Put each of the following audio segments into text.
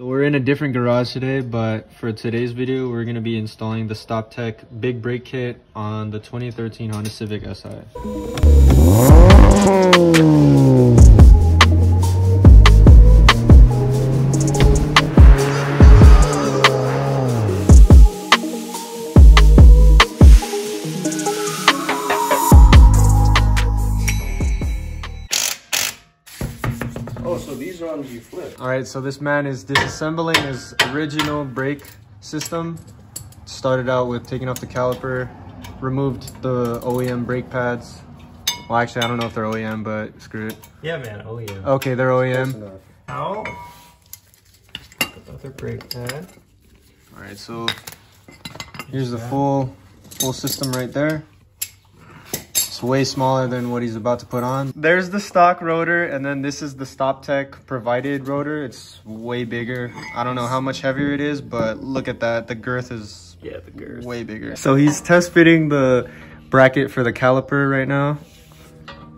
So we're in a different garage today, but for today's video, we're going to be installing the StopTech big brake kit on the 2013 Honda Civic SI. So these arms you flip. All right, so this man is disassembling his original brake system. Started out with taking off the caliper, removed the OEM brake pads. Well, actually, I don't know if they're OEM, but screw it. Yeah, man, OEM. Okay, they're OEM. Ow. Put the other brake pad. All right, so here's the full system right there. It's way smaller than what he's about to put on. There's the stock rotor, and then this is the StopTech provided rotor. It's way bigger. I don't know how much heavier it is, but look at that. The girth is way bigger. So he's test fitting the bracket for the caliper right now.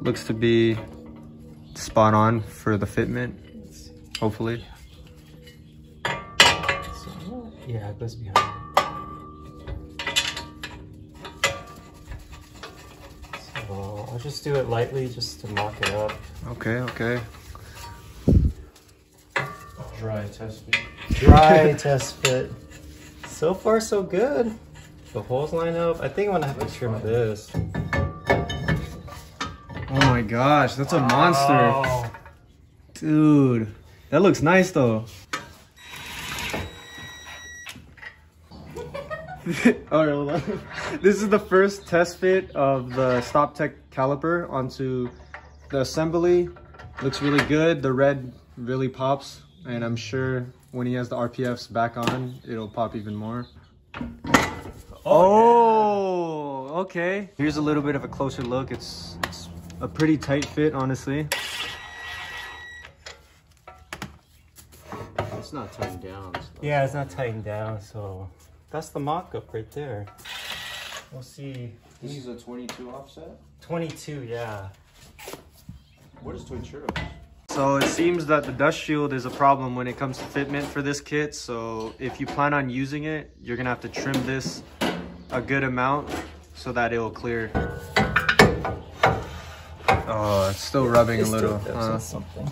Looks to be spot on for the fitment, hopefully. So, yeah, it goes behind. I'll just do it lightly just to mock it up. Okay, okay. Dry test fit. Dry test fit. So far, so good. The holes line up. I think I'm gonna have to trim this. Oh my gosh, that's a monster. Dude, that looks nice though. All right, hold on. This is the first test fit of the StopTech caliper onto the assembly. Looks really good. The red really pops, and I'm sure when he has the RPFs back on, it'll pop even more. Oh, yeah. Okay. Here's a little bit of a closer look. It's a pretty tight fit, honestly. It's not tightened down. So. Yeah, it's not tightened down, so... That's the mock-up right there. We'll see. This is a 22 offset? 22, yeah. What is 22? So it seems that the dust shield is a problem when it comes to fitment for this kit. So if you plan on using it, you're gonna have to trim this a good amount so that it'll clear. Oh, it's still rubbing a little. Something.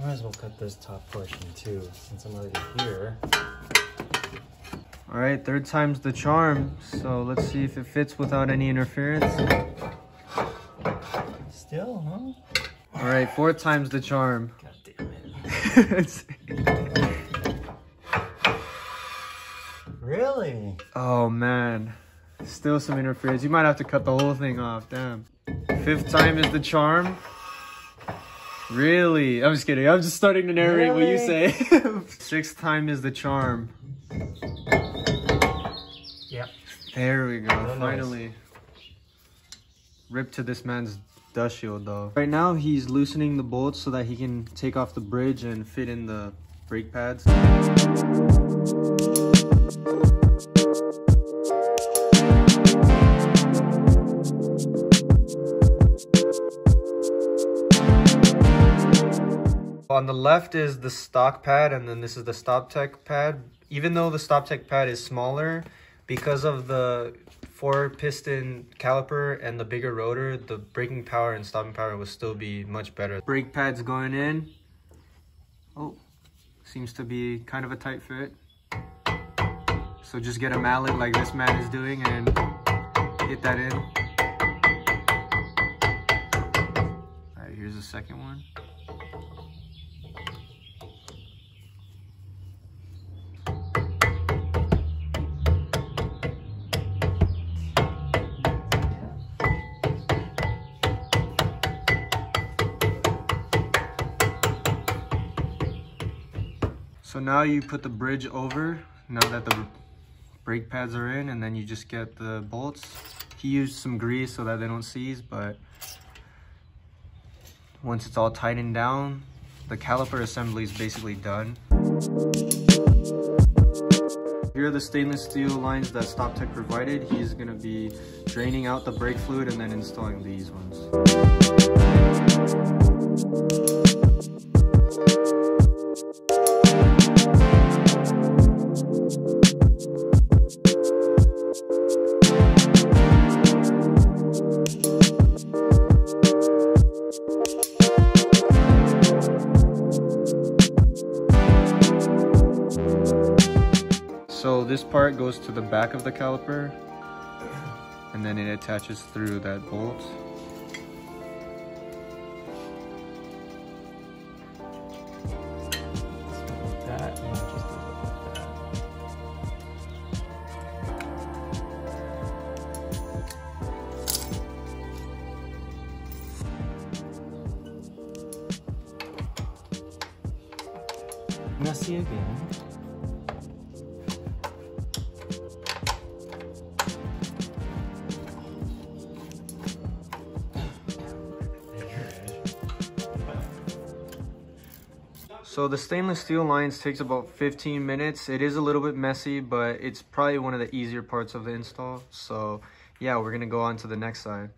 Might as well cut this top portion too, since I'm already here. All right, third time's the charm. So let's see if it fits without any interference. Still, huh? All right, fourth time's the charm. God damn it. Really? Oh man, still some interference. You might have to cut the whole thing off, damn. Fifth time is the charm. Really? I'm just kidding. I'm just starting to narrate what you say. Sixth time is the charm. Yep. There we go. Oh, finally. Nice. Rip to this man's dust shield, though. Right now, he's loosening the bolts so that he can take off the bridge and fit in the brake pads. On the left is the stock pad, and then this is the StopTech pad. Even though the StopTech pad is smaller, because of the 4-piston caliper and the bigger rotor, the braking power and stopping power will still be much better. Brake pads going in. Oh, seems to be kind of a tight fit. So just get a mallet like this man is doing and hit that in. All right, here's the second one. So now you put the bridge over, now that the brake pads are in, and then you just get the bolts. He used some grease so that they don't seize, but once it's all tightened down, the caliper assembly is basically done. Here are the stainless steel lines that StopTech provided. He's going to be draining out the brake fluid and then installing these ones. So this part goes to the back of the caliper and then it attaches through that bolt. Messy again. So the stainless steel lines takes about 15 minutes. It is a little bit messy, but it's probably one of the easier parts of the install. So yeah, we're gonna go on to the next side.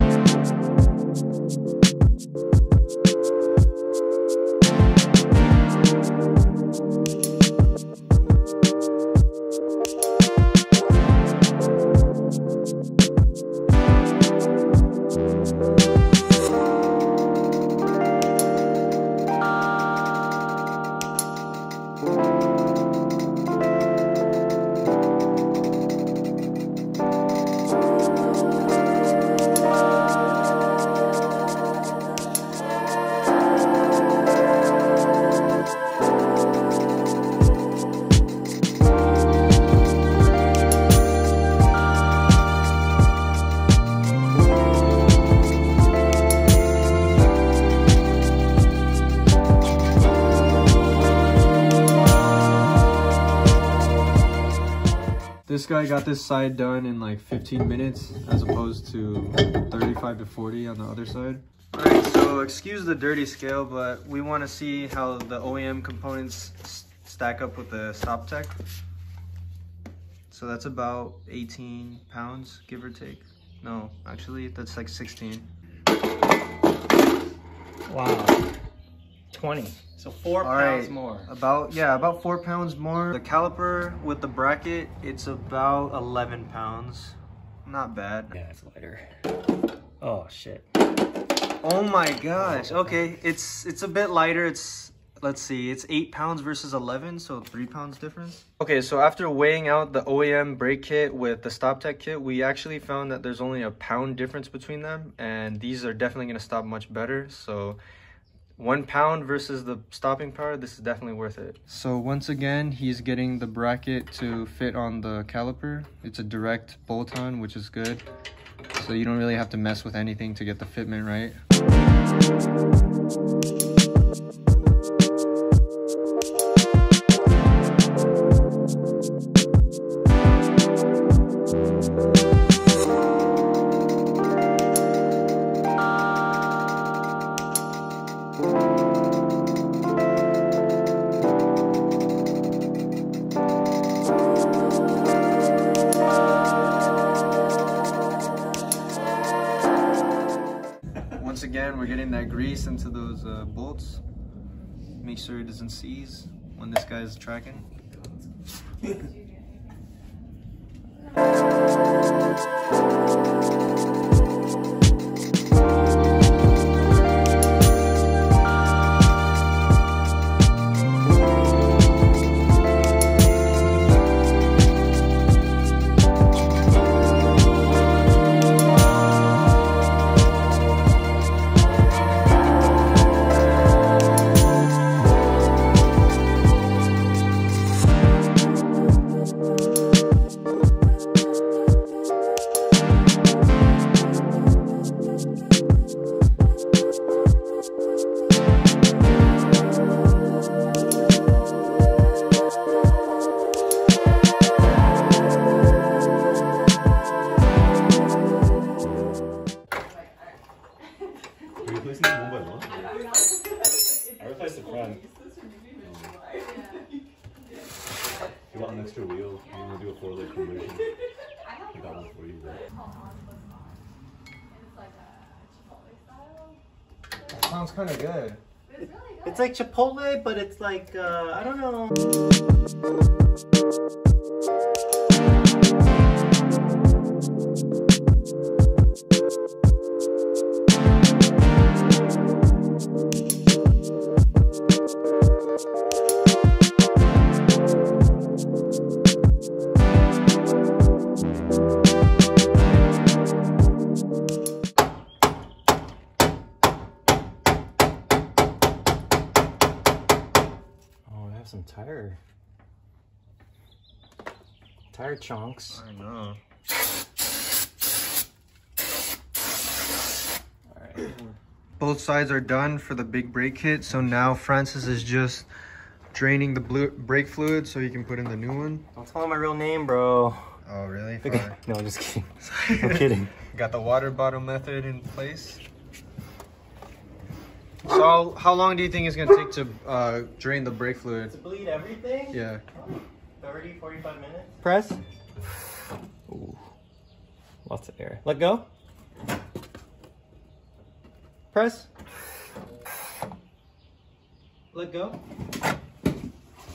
This guy got this side done in like 15 minutes as opposed to 35 to 40 on the other side. Alright, so excuse the dirty scale, but we want to see how the OEM components stack up with the StopTech. So that's about 18 pounds, give or take. No, actually that's like 16. Wow. 20. So 4 pounds more. About 4 pounds more. The caliper with the bracket, it's about 11 pounds. Not bad. Yeah, it's lighter. Oh shit. Oh my gosh. Okay, it's a bit lighter. It's, let's see, it's 8 pounds versus 11, so 3 pounds difference. Okay, so after weighing out the OEM brake kit with the StopTech kit, we actually found that there's only a pound difference between them, and these are definitely gonna stop much better. So 1 pound versus the stopping power, this is definitely worth it. So once again, he's getting the bracket to fit on the caliper. It's a direct bolt-on, which is good. So you don't really have to mess with anything to get the fitment right. Once again, we're getting that grease into those bolts. Make sure it doesn't seize when this guy's tracking. I replaced the front. got an extra wheel. I'm going to do a four-leg conversion. I got one for you. That sounds kind of good. It's really good. It's like Chipotle, but it's like, I don't know. Tire chunks. I know. All right. Both sides are done for the big brake kit. So now Francis is just draining the brake fluid so he can put in the new one. Don't tell him my real name, bro. Oh, really? Far. No, I'm just kidding. I'm kidding. Got the water bottle method in place. So how long do you think it's going to take to drain the brake fluid? To bleed everything? Yeah. 30, 45 minutes. Press. Ooh. Lots of air. Let go. Press. Let go.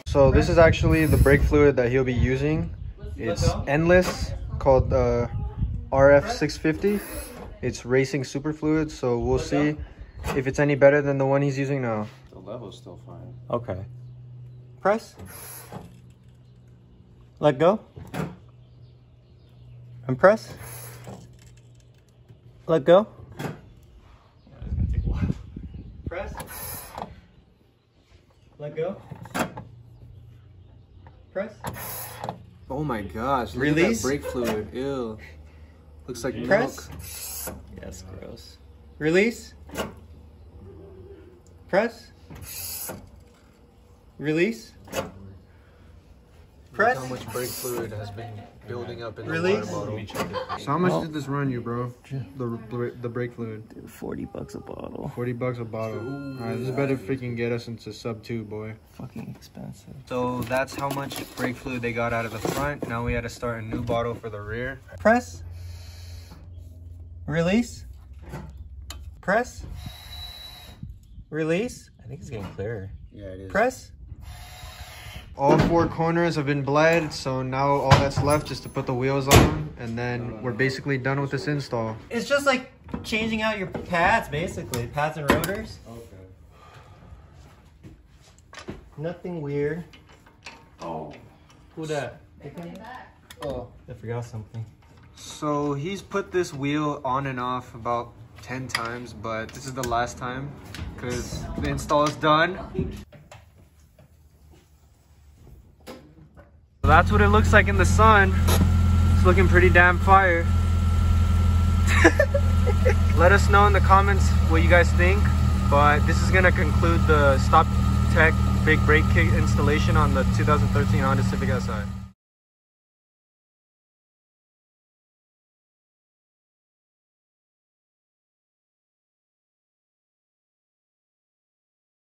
So press. This is actually the brake fluid that he'll be using. It's Endless, called RF650. It's racing super fluid, so we'll see if it's any better than the one he's using now. The level's still fine. Okay. Press. Let go. And press. Let go. Yeah, it's gonna take a while. Press. Let go. Press. Oh my gosh. Release. Look at that brake fluid. Ew. Looks like press. Milk. Yeah, that's gross. Release. Press. Release. Press. How much brake fluid has been building up in the water bottle. So how much did this run you, bro? The brake fluid. Dude, $40 a bottle. $40 a bottle. Ooh, all right, this better freaking get us into sub 2, boy. Fucking expensive. So that's how much brake fluid they got out of the front. Now we had to start a new bottle for the rear. Press. Release. Press. Release. I think it's getting clearer. Yeah, it is. Press. All four corners have been bled, so now all that's left is to put the wheels on, and then we're basically done with this install. It's just like changing out your pads, basically. Pads and rotors. Okay. Nothing weird. Oh. Who that? Oh, I forgot something. So he's put this wheel on and off about 10 times, but this is the last time, because the install is done. So that's what it looks like in the sun. It's looking pretty damn fire. Let us know in the comments what you guys think, but this is gonna conclude the StopTech big brake kit installation on the 2013 Honda Civic SI.